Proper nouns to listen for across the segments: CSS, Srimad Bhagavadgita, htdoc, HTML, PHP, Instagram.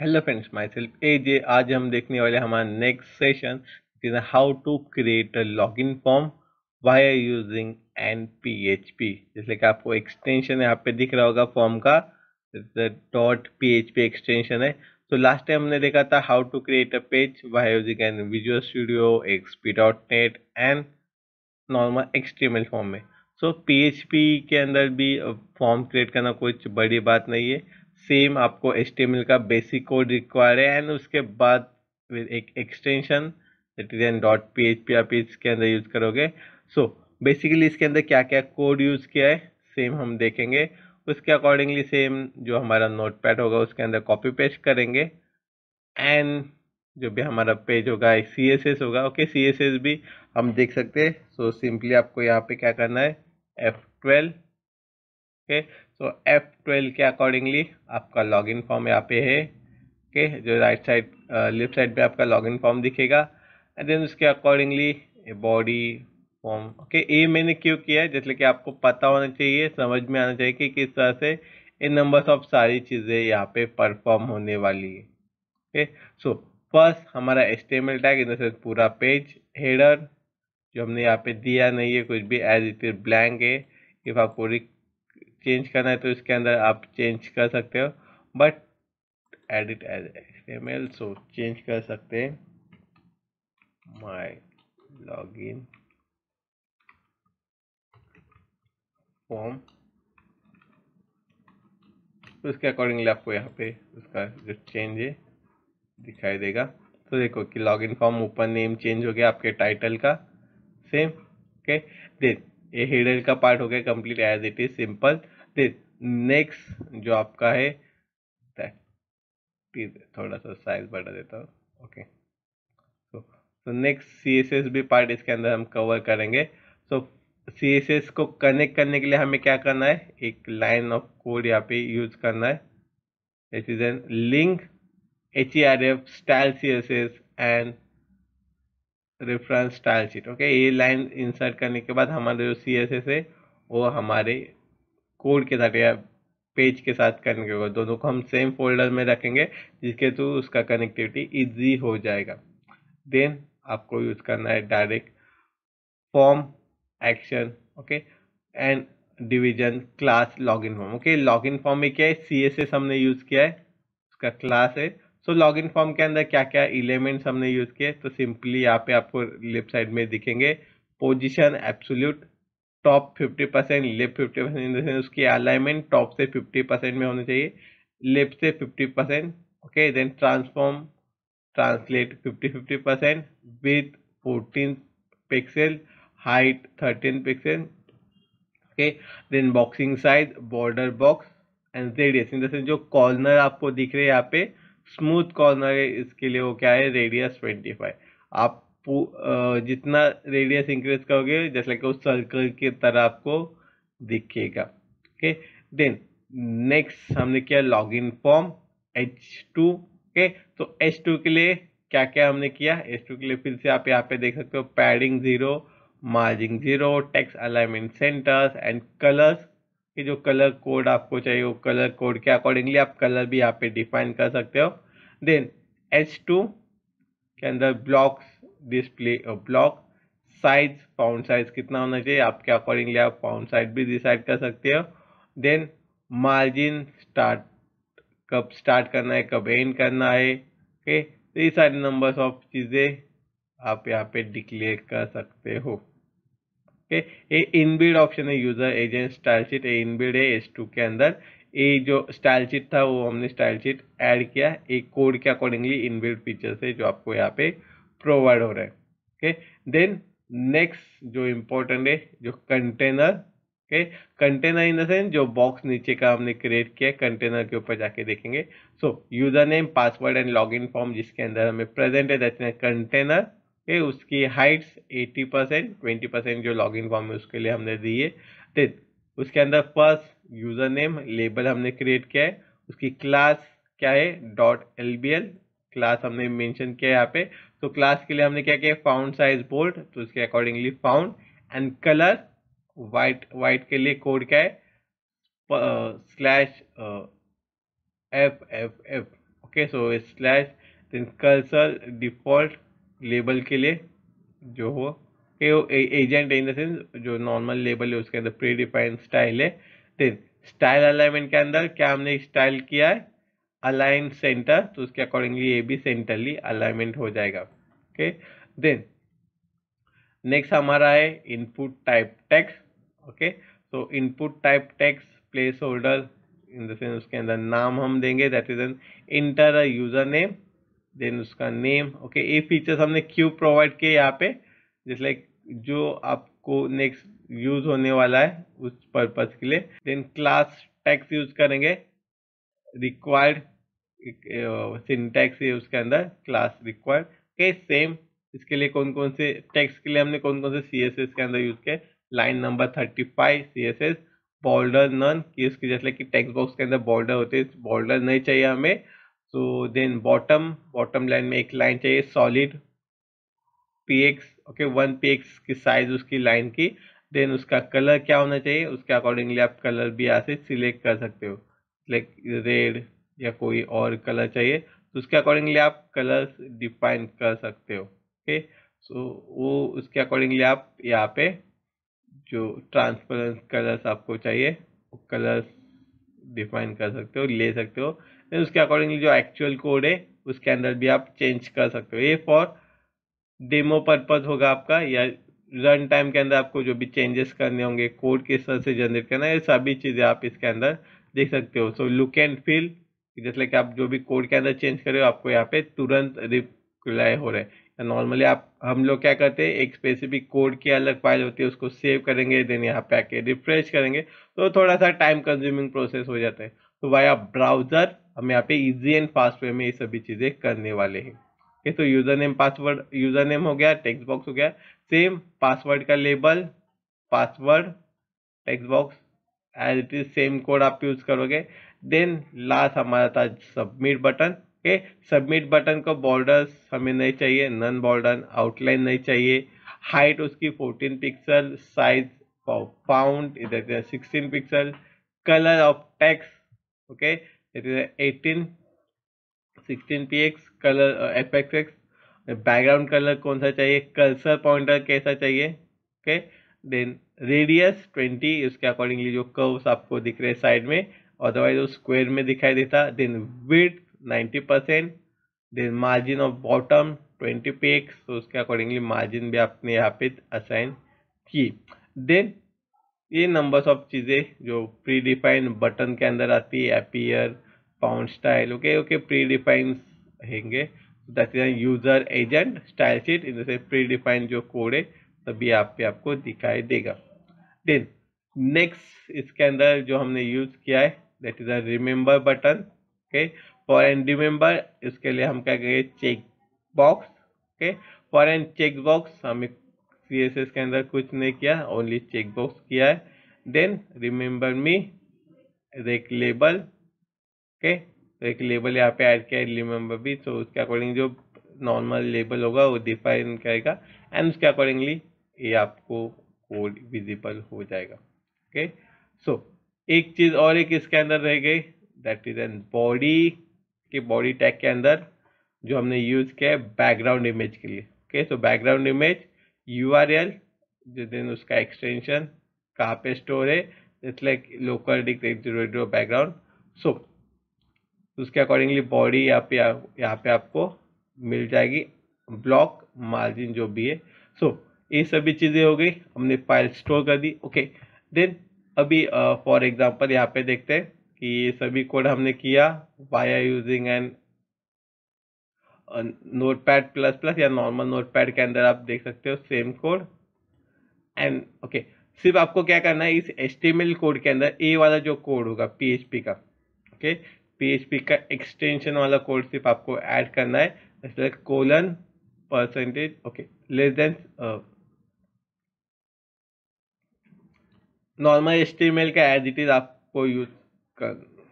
Hello friends, myself AJ. आज हम देखने वाले हमारा next session how to create a login form via using an PHP। जैसे कि आपको एक्सटेंशन यहाँ पे दिख रहा होगा फॉर्म का, डॉट PHP एक्सटेंशन है। तो लास्ट टाइम हमने देखा था how to create a page via using an visual studio, xp.net and normal HTML form में। सो PHP के अंदर भी फॉर्म क्रिएट करना कुछ बड़ी बात नहीं है। सेम आपको HTML का बेसिक कोड रिक्वायर है एंड उसके बाद एक एक्सटेंशन .php आप इसके अंदर यूज़ करोगे। सो बेसिकली इसके अंदर क्या क्या कोड यूज़ किया है सेम हम देखेंगे। उसके अकॉर्डिंगली सेम जो हमारा नोटपैड होगा उसके अंदर कॉपी पेस्ट करेंगे एंड जो भी हमारा पेज होगा CSS होगा। ओके, CSS भी हम देख सकते हैं। सो सिंपली आपको यहाँ पे क्या करना है, F12। ओके, सो F12 के अकॉर्डिंगली आपका लॉगिन फॉर्म यहाँ पे है। ओके, जो राइट साइड लेफ्ट साइड पे आपका लॉगिन फॉर्म दिखेगा एंड देन उसके अकॉर्डिंगली बॉडी फॉर्म। ओके, ये मैंने क्यों किया है, जैसे कि आपको पता होना चाहिए, समझ में आना चाहिए कि किस तरह से इन नंबर्स ऑफ सारी चीज़ें यहाँ पे परफॉर्म होने वाली है। ओके, सो फर्स्ट हमारा HTML tag, in the sense पूरा पेज। हेडर जो हमने यहाँ पे दिया नहीं है कुछ भी, एज इट इज ब्लैंक है। इफ आपको चेंज करना है तो इसके अंदर आप चेंज कर सकते हो, but edit as HTML, so change कर सकते हैं माय लॉगिन फॉर्म। उसके अकॉर्डिंगली आपको यहाँ पे उसका जो चेंज है दिखाई देगा। तो देखो कि लॉगिन फॉर्म ऊपर नेम चेंज हो गया आपके टाइटल का, सेम। ओके, देन ये हेडर का पार्ट हो गया complete as it is simple. Next जो आपका है, थोड़ा सा साइज बढ़ा देता हूँ। ओके, तो नेक्स्ट CSS भी पार्ट इसके अंदर हम कवर करेंगे। सो CSS को कनेक्ट करने के लिए हमें क्या करना है, एक लाइन ऑफ कोड यहाँ पे यूज करना है। This is an link href style CSS and reference style sheet. Okay, ये लाइन इंसर्ट करने के बाद हमारे जो CSS है वो हमारे कोड के साथ या पेज के साथ कनेक्ट होगा। दोनों को हम सेम फोल्डर में रखेंगे जिसके थ्रू उसका कनेक्टिविटी इजी हो जाएगा। देन आपको यूज़ करना है direct form action. Okay, and division class login form. Okay, login form में क्या है, CSS हमने यूज़ किया है, उसका क्लास है। सो लॉगिन फॉर्म के अंदर क्या क्या एलिमेंट्स हमने यूज़ किए, तो सिंपली यहाँ पे आपको लेफ्ट साइड में दिखेंगे पोजीशन एब्सोल्यूट, टॉप 50%, लेफ्ट 50%। उसकी अलाइनमेंट टॉप से 50% में होनी चाहिए, लेफ्ट से 50%। Okay, then transform translate 50-50%, width 14 pixel, height 13 pixel. Okay, then boxing size, border box and radius. In the sense जो कॉर्नर आपको दिख रहे हैं यहाँ पे, स्मूथ कॉर्नर है, इसके लिए वो क्या है, रेडियस 25। आप जितना रेडियस इंक्रीज करोगे जैसे कि उस सर्कल की तरह आपको दिखेगा। ओके, देन नेक्स्ट हमने किया लॉगिन फॉर्म H2। ओके, तो H2 के लिए क्या क्या हमने किया, H2 के लिए फिर से आप यहाँ पे देख सकते हो padding 0, margin 0, text alignment centres and colours. कि जो कलर कोड आपको चाहिए वो कलर कोड के अकॉर्डिंगली आप कलर भी यहाँ पे डिफाइन कर सकते हो। देन H2 के अंदर blocks display, block size, font size कितना होना चाहिए आपके अकॉर्डिंगली आप फाउंट साइज भी डिसाइड कर सकते हो। देन मार्जिन स्टार्ट, कब स्टार्ट करना है कब एंड करना है। ओके, तो ये सारे नंबर्स ऑफ चीज़ें आप यहाँ पे डिक्लेयर कर सकते हो। ये इनबिल्ड ऑप्शन है यूजर एजेंट स्टाइल शीट, ये इनबिल्ड है H2 के अंदर। ये जो स्टाइल शीट था वो हमने स्टाइल शीट ऐड किया, एक कोड के अकॉर्डिंगली इनबिल्ड फीचर्स है जो आपको यहाँ पे प्रोवाइड हो रहा है। ओके, देन नेक्स्ट जो इम्पोर्टेंट है जो container. Okay, container in the sense जो बॉक्स नीचे का हमने क्रिएट किया, कंटेनर के ऊपर जाके देखेंगे। So user name, password and login form जिसके अंदर हमें प्रेजेंट है दैट्स कंटेनर। ओके, उसकी हाइट्स 80%, 20% जो लॉगिन फॉर्म है उसके लिए हमने दी है। देन उसके अंदर फर्स्ट यूज़र नेम लेबल हमने क्रिएट किया है, उसकी क्लास क्या है .lbl क्लास हमने मेंशन किया है यहाँ पे। तो क्लास के लिए हमने क्या किया, फाउंट साइज बोल्ड, तो उसके accordingly font and colour white. White के लिए कोड क्या है /FFF। Okay, so slash then cursor default label के लिए जो हो एजेंट इन द सेंस जो नॉर्मल लेबल है उसके अंदर प्री डिफाइंड स्टाइल है। देन स्टाइल अलाइनमेंट के अंदर क्या हमने स्टाइल किया है अलाइन सेंटर, तो उसके अकॉर्डिंगली ये भी सेंटरली अलाइनमेंट हो जाएगा। ओके, देन नेक्स्ट हमारा है इनपुट टाइप टेक्स्ट। ओके, तो input type text placeholder in the sense उसके अंदर नाम हम देंगे, that is an enter user name, then उसका नेम। ओके, ये फीचर्स हमने क्यों प्रोवाइड किए यहाँ पे, जस्ट लाइक जो आपको नेक्स्ट यूज होने वाला है उस पर्पज के लिए। देन क्लास टैक्स यूज करेंगे, रिक्वायर्ड सिंटैक्स है उसके अंदर क्लास रिक्वायर्ड के सेम। इसके लिए कौन कौन से टैक्स के लिए हमने कौन कौन से सीएसएस के अंदर यूज किया, line number 35 CSS border none की उसकी जैसे कि टेक्स्ट बॉक्स के अंदर बॉर्डर होते हैं, बॉर्डर नहीं चाहिए हमें। सो देन बॉटम लाइन में एक लाइन चाहिए सॉलिड px, ओके 1 px की साइज उसकी लाइन की। देन उसका कलर क्या होना चाहिए, उसके अकॉर्डिंगली आप कलर भी यहाँ से सिलेक्ट कर सकते हो, लाइक रेड या कोई और कलर चाहिए तो उसके अकॉर्डिंगली आप कलर्स डिफाइन कर सकते हो। ओके, सो वो उसके अकॉर्डिंगली आप यहाँ पे जो ट्रांसपेरेंट कलर्स आपको चाहिए वो कलर्स डिफाइन कर सकते हो, ले सकते हो। देन उसके अकॉर्डिंगली जो एक्चुअल कोड है उसके अंदर भी आप चेंज कर सकते हो। ये फॉर डेमो पर्पज होगा आपका, या रन टाइम के अंदर आपको जो भी चेंजेस करने होंगे, कोड किस तरह से जनरेट करना है, ये सभी चीज़ें आप इसके अंदर देख सकते हो। सो लुक एंड फील जैसे कि आप जो भी कोड के अंदर चेंज कर रहे हो आपको यहाँ पे तुरंत रिप्लाई हो रहा है। नॉर्मली आप हम लोग क्या करते हैं, एक स्पेसिफिक कोड की अलग फाइल होती है उसको सेव करेंगे, देन यहाँ पे आके रिफ्रेश करेंगे तो थोड़ा सा टाइम कंज्यूमिंग प्रोसेस हो जाता है। तो वाया ब्राउजर हम यहाँ पे ईजी एंड फास्ट वे में ये सभी चीज़ें करने वाले हैं। तो user name password, user name हो गया, टेक्स्ट बॉक्स हो गया सेम, पासवर्ड का label password text box as it is same code आप यूज करोगे। देन लास्ट हमारा था submit button. Okay, submit button को बॉर्डर्स हमें नहीं चाहिए, नन बॉर्डर, आउटलाइन नहीं चाहिए, हाइट उसकी 14 पिक्सल, साइज फाउंड इधर 16 pixel, colour of text okay इधर 16px, colour fxx, background colour कौन सा चाहिए, कर्सर पॉइंटर कैसा चाहिए। ओके, देन रेडियस 20 उसके अकॉर्डिंगली जो कर्व्स आपको दिख रहे साइड में, अदरवाइज वो स्क्वायर में दिखाई देता। Then width 90%, then margin of bottom 20px, तो उसके अकॉर्डिंगली मार्जिन भी आपने यहाँ पे असाइन की। देन ये नंबर्स ऑफ चीज़ें जो प्री डिफाइंड बटन के अंदर आती है, appear pound style okay okay predefined रहेंगे, that is user agent style sheet इन से प्री डिफाइंड जो कोड है तभी आप पे आपको दिखाई देगा। देन नेक्स्ट इसके अंदर जो हमने यूज किया है that is remember button. Okay, for and remember इसके लिए हम क्या करेंगे check box. Okay, for and check box हमें सी एस एस के अंदर कुछ नहीं किया, ओनली चेक बॉक्स किया है। देन रिमेंबर मी रेक लेबल। ओके, तो एक लेबल यहाँ पे ऐड किया है रिमेंबर भी, तो उसके अकॉर्डिंग जो नॉर्मल लेबल होगा वो डिफाइन करेगा एंड उसके अकॉर्डिंगली ये आपको कोड विजिबल हो जाएगा। ओके, सो एक चीज़ और एक इसके अंदर रह गई दैट इज एन बॉडी के बॉडी टैग के अंदर जो हमने यूज़ किया है बैकग्राउंड इमेज के लिए। Okay, so background image URL जो दिन उसका एक्सटेंशन कहाँ पे स्टोर है इसलिए लोकल डिक्टेट बैकग्राउंड। सो उसके अकॉर्डिंगली बॉडी यहाँ पे आपको मिल जाएगी, ब्लॉक मार्जिन जो भी है। सो ये सभी चीज़ें हो गई, हमने फाइल स्टोर कर दी। ओके, देन अभी फॉर एग्जांपल यहाँ पे देखते हैं कि ये सभी कोड हमने किया via using an notepad plus plus या नॉर्मल नोटपैड के अंदर आप देख सकते हो सेम कोड एंड ओके। सिर्फ आपको क्या करना है इस HTML कोड के अंदर ए वाला जो कोड होगा PHP का ओके PHP का एक्सटेंशन वाला कोड सिर्फ आपको ऐड करना है, जैसे colon percentage okay less than normal HTML का एज इट इज आपको यूज करना,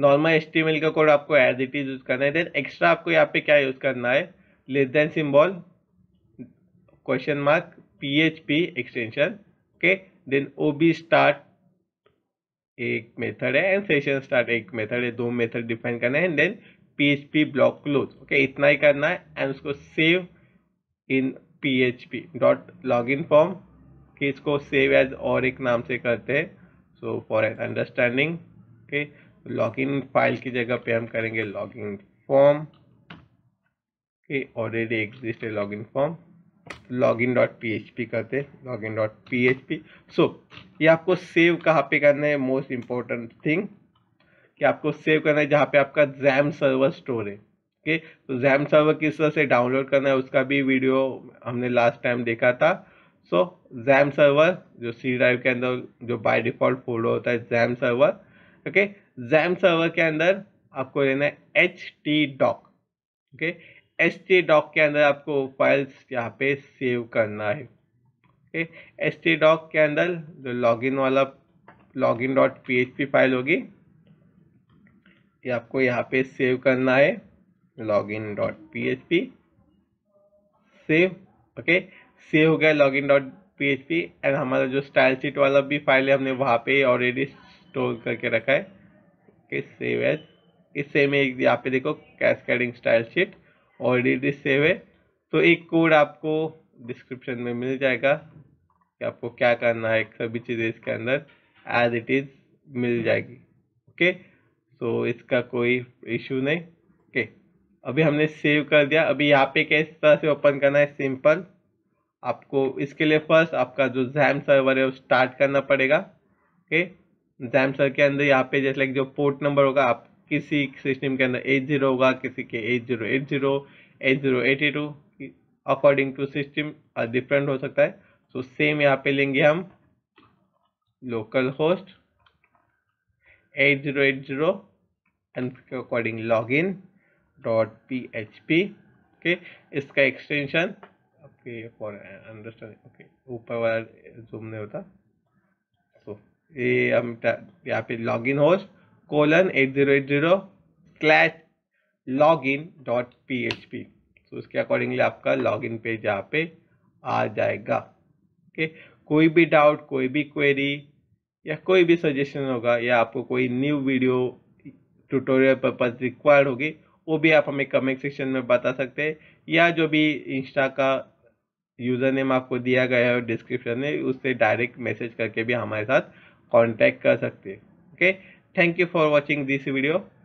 नॉर्मल HTML का कोड आपको एज इट इज यूज करना है। देन एक्स्ट्रा आपको यहाँ पे क्या यूज करना है less than symbol question mark PHP extension okay then OB start एक मेथड है एंड सेशन स्टार्ट एक मेथड है, दो मेथड डिफाइन करना है and then PHP block close. Okay इतना ही करना है एंड उसको save in PHP dot login form कि इसको सेव एज और एक नाम से करते हैं. So for an understanding okay login file की जगह पे हम करेंगे login form. Okay already exist है login form, login dot PHP करते हैं लॉगिन डॉट PHP. सो ये आपको सेव कहाँ पे करना है, मोस्ट इम्पोर्टेंट थिंग कि आपको सेव करना है जहाँ पे आपका जैम सर्वर स्टोर है. ओके तो जैम सर्वर किस तरह से डाउनलोड करना है उसका भी वीडियो हमने लास्ट टाइम देखा था. सो जैम सर्वर जो C ड्राइव के अंदर जो बाय डिफॉल्ट फोल्डर होता है XAMPP server. Okay XAMPP server के अंदर आपको लेना है htdoc. ओके htdoc के अंदर आपको फाइल्स यहाँ पे सेव करना है. ओके htdoc के अंदर जो लॉगिन वाला लॉगिन डॉट PHP फाइल होगी ये आपको यहाँ पे सेव करना है login dot PHP save. Okay save हो गया लॉगिन डॉट PHP एंड हमारा जो स्टाइल शीट वाला भी फाइल है हमने वहाँ पे ऑलरेडी स्टोर करके रखा है. ओके सेव एज इस सेम में यहाँ पे देखो cascading style sheet already save है. तो एक कोड आपको डिस्क्रिप्शन में मिल जाएगा कि आपको क्या करना है, सभी चीज़ें इसके अंदर एज इट इज़ मिल जाएगी. ओके सो इसका कोई इशू नहीं. ओके अभी हमने सेव कर दिया. अभी यहाँ पे किस तरह से ओपन करना है, सिंपल आपको इसके लिए फर्स्ट आपका जो जैम सर्वर है वो स्टार्ट करना पड़ेगा. ओके जैम सर्वर के अंदर यहाँ पे जैसे लाइक जो पोर्ट नंबर होगा आप किसी सिस्टम के अंदर 80 होगा, किसी के 8080 8082 अकॉर्डिंग टू सिस्टम डिफरेंट हो सकता है. सो सेम यहाँ पे लेंगे हम local host 8080 and according login dot PHP. Okay इसका extension okay for understanding okay ऊपर वाला जूम नहीं होता. सो ये हम यहाँ पे लॉगिन होस्ट कोलन 8080/login.php. तो उसके अकॉर्डिंगली आपका लॉगिन पेज यहाँ पे आ जाएगा. ओके कोई भी डाउट, कोई भी क्वेरी या कोई भी सजेशन होगा या आपको कोई new video tutorial purpose required होगी वो भी आप हमें कमेंट सेक्शन में बता सकते हैं या जो भी इंस्टा का यूज़र नेम आपको दिया गया है डिस्क्रिप्शन में उससे डायरेक्ट मैसेज करके भी हमारे साथ कॉन्टैक्ट कर सकते हैं. Okay Thank you for watching this video.